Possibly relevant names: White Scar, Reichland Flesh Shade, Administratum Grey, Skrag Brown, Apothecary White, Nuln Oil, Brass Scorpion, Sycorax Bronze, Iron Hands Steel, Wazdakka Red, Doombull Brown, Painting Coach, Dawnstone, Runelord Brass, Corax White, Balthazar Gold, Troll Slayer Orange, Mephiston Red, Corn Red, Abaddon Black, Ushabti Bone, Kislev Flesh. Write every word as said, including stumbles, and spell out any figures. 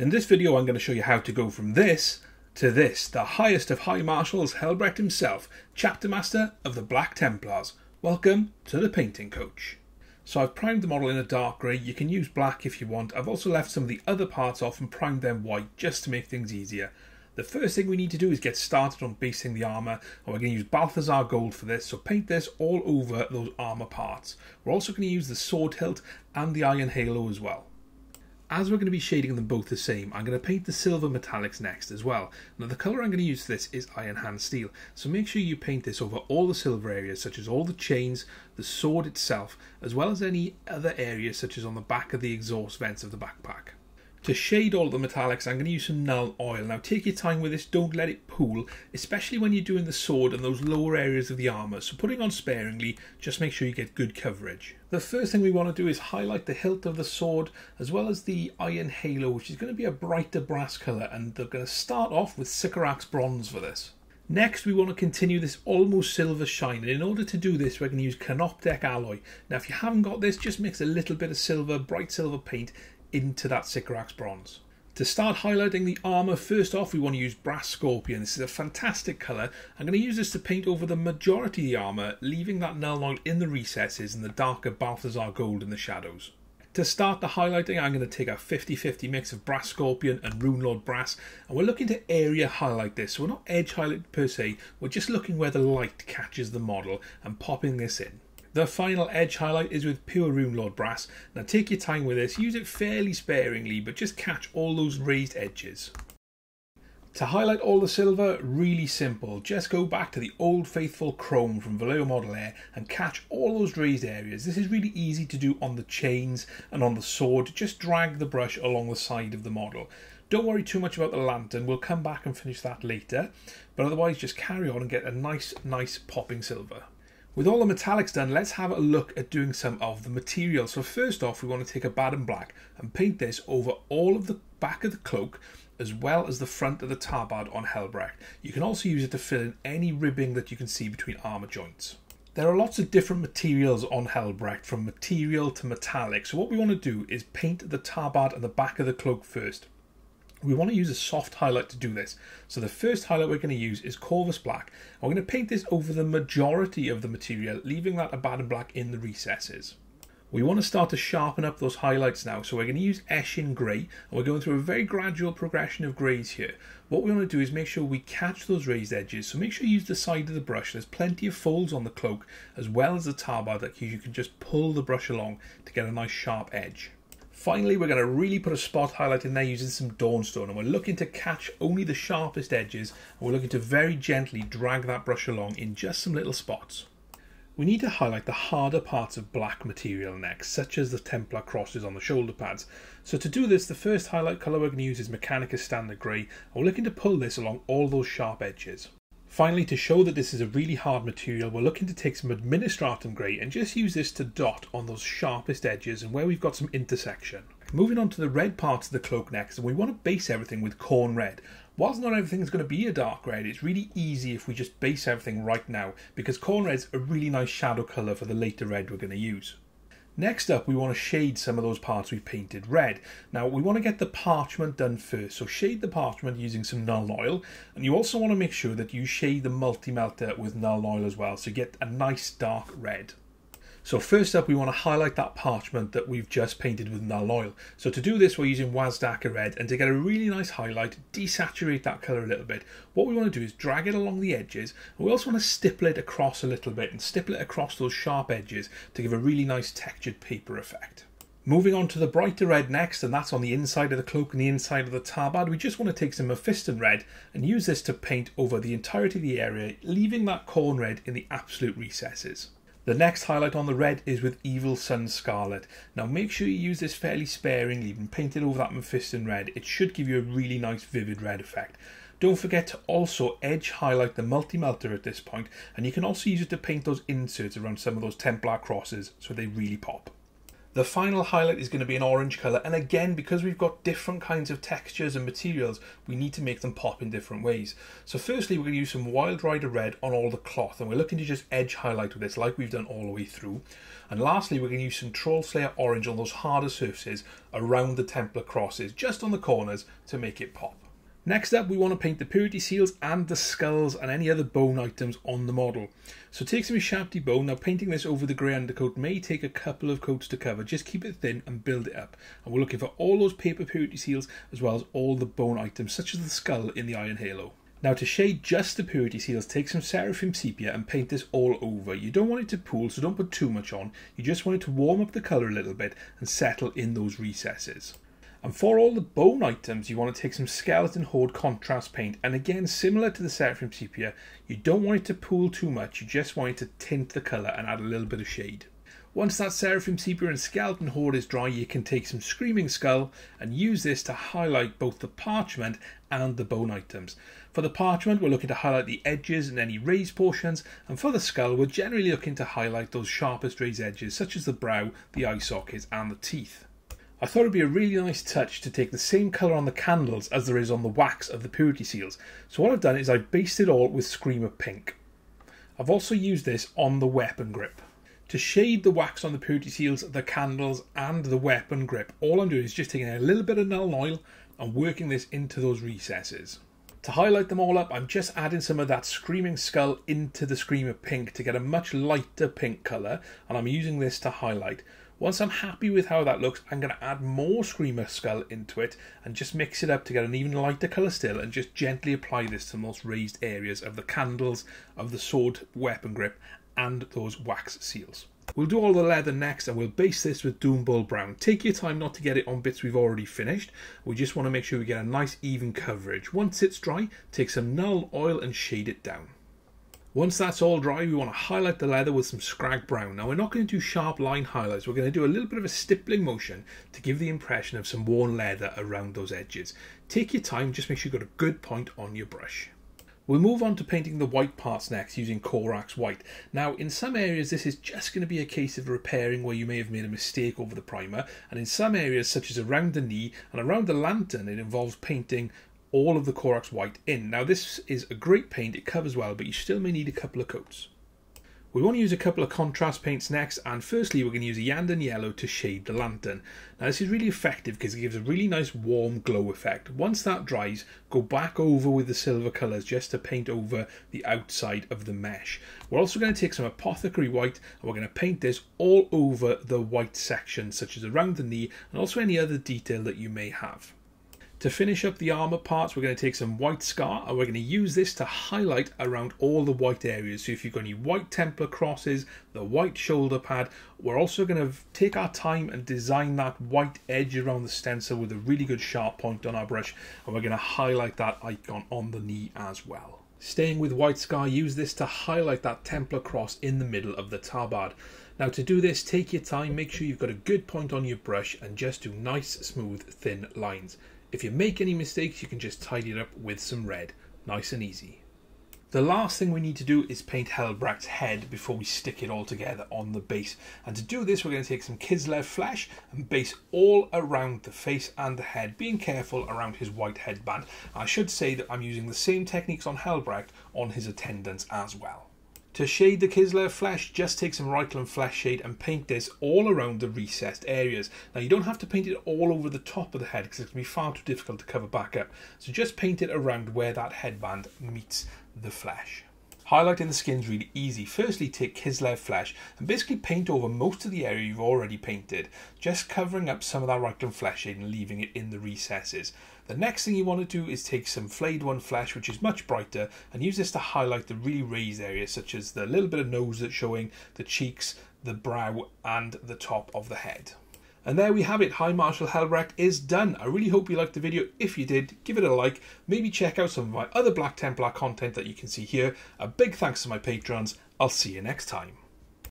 In this video I'm going to show you how to go from this to this, the highest of High Marshals Helbrecht himself, Chapter Master of the Black Templars. Welcome to the Painting Coach. So I've primed the model in a dark grey, you can use black if you want. I've also left some of the other parts off and primed them white just to make things easier. The first thing we need to do is get started on basing the armour, and we're going to use Balthazar Gold for this, so paint this all over those armour parts. We're also going to use the sword hilt and the iron halo as well. As we're going to be shading them both the same, I'm going to paint the silver metallics next as well. Now the colour I'm going to use for this is Iron Hands Steel, so make sure you paint this over all the silver areas, such as all the chains, the sword itself, as well as any other areas such as on the back of the exhaust vents of the backpack. To shade all the metallics, I'm going to use some Nuln Oil. Now take your time with this, don't let it pool, especially when you're doing the sword and those lower areas of the armour, so putting on sparingly, just make sure you get good coverage. The first thing we want to do is highlight the hilt of the sword, as well as the iron halo, which is going to be a brighter brass colour, and they're going to start off with Sycorax Bronze for this. Next, we want to continue this almost silver shine, and in order to do this, we're going to use Canoptek Alloy. Now if you haven't got this, just mix a little bit of silver, bright silver paint, into that Sycorax Bronze. To start highlighting the armour, first off we want to use Brass Scorpion. This is a fantastic colour. I'm going to use this to paint over the majority of the armour, leaving that Nuln Oil in the recesses and the darker Balthazar Gold in the shadows. To start the highlighting, I'm going to take a fifty fifty mix of Brass Scorpion and Runelord Brass, and we're looking to area highlight this, so we're not edge highlight per se, we're just looking where the light catches the model and popping this in. The final edge highlight is with pure Runelord Brass. Now take your time with this, use it fairly sparingly, but just catch all those raised edges. To highlight all the silver, really simple, just go back to the old faithful chrome from Vallejo Model Air and catch all those raised areas. This is really easy to do on the chains and on the sword, just drag the brush along the side of the model. Don't worry too much about the lantern, we'll come back and finish that later, but otherwise just carry on and get a nice, nice popping silver. With all the metallics done, let's have a look at doing some of the material. So first off, we want to take Abaddon Black and paint this over all of the back of the cloak, as well as the front of the tabard on Helbrecht. You can also use it to fill in any ribbing that you can see between armour joints. There are lots of different materials on Helbrecht, from material to metallic. So what we want to do is paint the tabard and the back of the cloak first. We want to use a soft highlight to do this. So the first highlight we're going to use is Corvus Black. And we're going to paint this over the majority of the material, leaving that Abaddon Black in the recesses. We want to start to sharpen up those highlights now. So we're going to use Eshin Grey, and we're going through a very gradual progression of greys here. What we want to do is make sure we catch those raised edges. So make sure you use the side of the brush. There's plenty of folds on the cloak, as well as the tabard, that you can just pull the brush along to get a nice sharp edge. Finally, we're going to really put a spot highlight in there using some Dawnstone, and we're looking to catch only the sharpest edges, and we're looking to very gently drag that brush along in just some little spots. We need to highlight the harder parts of black material next, such as the Templar crosses on the shoulder pads. So to do this, the first highlight colour we're going to use is Mechanicus Standard Grey, and we're looking to pull this along all those sharp edges. Finally, to show that this is a really hard material, we're looking to take some Administratum Grey and just use this to dot on those sharpest edges and where we've got some intersection. Moving on to the red parts of the cloak next, and we want to base everything with Corn Red. Whilst not everything is going to be a dark red, it's really easy if we just base everything right now, because Corn Red's a really nice shadow colour for the later red we're going to use. Next up, we want to shade some of those parts we've painted red. Now we want to get the parchment done first, so shade the parchment using some Nuln Oil, and you also want to make sure that you shade the multi-melter with Nuln Oil as well, so you get a nice dark red. So first up, we want to highlight that parchment that we've just painted with Nuln Oil. So to do this, we're using Wazdakka Red, and to get a really nice highlight, desaturate that colour a little bit. What we want to do is drag it along the edges, and we also want to stipple it across a little bit, and stipple it across those sharp edges to give a really nice textured paper effect. Moving on to the brighter red next, and that's on the inside of the cloak and the inside of the tabard. We just want to take some Mephiston Red and use this to paint over the entirety of the area, leaving that Corn Red in the absolute recesses. The next highlight on the red is with Evil Sunz Scarlet. Now make sure you use this fairly sparingly and paint it over that Mephiston Red. It should give you a really nice vivid red effect. Don't forget to also edge highlight the multi-melter at this point, and you can also use it to paint those inserts around some of those Templar crosses so they really pop. The final highlight is going to be an orange colour, and again, because we've got different kinds of textures and materials, we need to make them pop in different ways. So firstly, we're going to use some Wild Rider Red on all the cloth, and we're looking to just edge highlight with this like we've done all the way through. And lastly, we're going to use some Troll Slayer Orange on those harder surfaces around the Templar crosses, just on the corners, to make it pop. Next up, we want to paint the purity seals and the skulls and any other bone items on the model. So take some Ushabti Bone. Now, painting this over the grey undercoat may take a couple of coats to cover. Just keep it thin and build it up. And we're looking for all those paper purity seals as well as all the bone items, such as the skull in the Iron Halo. Now, to shade just the purity seals, take some Seraphim Sepia and paint this all over. You don't want it to pool, so don't put too much on. You just want it to warm up the colour a little bit and settle in those recesses. And for all the bone items, you want to take some Skeleton Horde contrast paint. And again, similar to the Seraphim Sepia, you don't want it to pool too much. You just want it to tint the colour and add a little bit of shade. Once that Seraphim Sepia and Skeleton Horde is dry, you can take some Screaming Skull and use this to highlight both the parchment and the bone items. For the parchment, we're looking to highlight the edges and any raised portions. And for the skull, we're generally looking to highlight those sharpest raised edges, such as the brow, the eye sockets and the teeth. I thought it would be a really nice touch to take the same colour on the candles as there is on the wax of the purity seals. So what I've done is I've based it all with Screamer Pink. I've also used this on the weapon grip. To shade the wax on the purity seals, the candles and the weapon grip, all I'm doing is just taking a little bit of Nuln Oil and working this into those recesses. To highlight them all up, I'm just adding some of that Screaming Skull into the Screamer Pink to get a much lighter pink colour, and I'm using this to highlight. Once I'm happy with how that looks, I'm going to add more Screamer Skull into it and just mix it up to get an even lighter colour still, and just gently apply this to the most raised areas of the candles, of the sword weapon grip and those wax seals. We'll do all the leather next, and we'll base this with Doombull Brown. Take your time not to get it on bits we've already finished. We just want to make sure we get a nice even coverage. Once it's dry, take some Nuln Oil and shade it down. Once that's all dry, we want to highlight the leather with some Scrag Brown. Now, we're not going to do sharp line highlights. We're going to do a little bit of a stippling motion to give the impression of some worn leather around those edges. Take your time, just make sure you've got a good point on your brush. We'll move on to painting the white parts next using Corax White. Now, in some areas this is just going to be a case of repairing where you may have made a mistake over the primer, and in some areas such as around the knee and around the lantern it involves painting all of the Corax White in. Now, this is a great paint, it covers well, but you still may need a couple of coats. We want to use a couple of contrast paints next, and firstly we're going to use Yandan Yellow to shade the lantern. Now, this is really effective because it gives a really nice warm glow effect. Once that dries, go back over with the silver colours just to paint over the outside of the mesh. We're also going to take some Apothecary White and we're going to paint this all over the white section, such as around the knee and also any other detail that you may have. To finish up the armour parts, we're going to take some White Scar and we're going to use this to highlight around all the white areas. So if you've got any white Templar crosses, the white shoulder pad, we're also going to take our time and design that white edge around the stencil with a really good sharp point on our brush, and we're going to highlight that icon on the knee as well. Staying with White Scar, use this to highlight that Templar cross in the middle of the tabard. Now, to do this, take your time, make sure you've got a good point on your brush and just do nice, smooth, thin lines. If you make any mistakes, you can just tidy it up with some red. Nice and easy. The last thing we need to do is paint Helbrecht's head before we stick it all together on the base. And to do this, we're going to take some Kislev Flesh and base all around the face and the head, being careful around his white headband. I should say that I'm using the same techniques on Helbrecht on his attendants as well. To shade the Kislev Flesh, just take some Reichland Flesh Shade and paint this all around the recessed areas. Now, you don't have to paint it all over the top of the head because it's going to be far too difficult to cover back up. So just paint it around where that headband meets the flesh. Highlighting the skin's really easy. Firstly, take Kislev Flesh and basically paint over most of the area you've already painted, just covering up some of that Reichland Flesh Shade and leaving it in the recesses. The next thing you want to do is take some Flayed One Flesh, which is much brighter, and use this to highlight the really raised areas, such as the little bit of nose that's showing, the cheeks, the brow and the top of the head. And there we have it, High Marshal Helbrecht is done. I really hope you liked the video. If you did, give it a like. Maybe check out some of my other Black Templar content that you can see here. A big thanks to my patrons. I'll see you next time.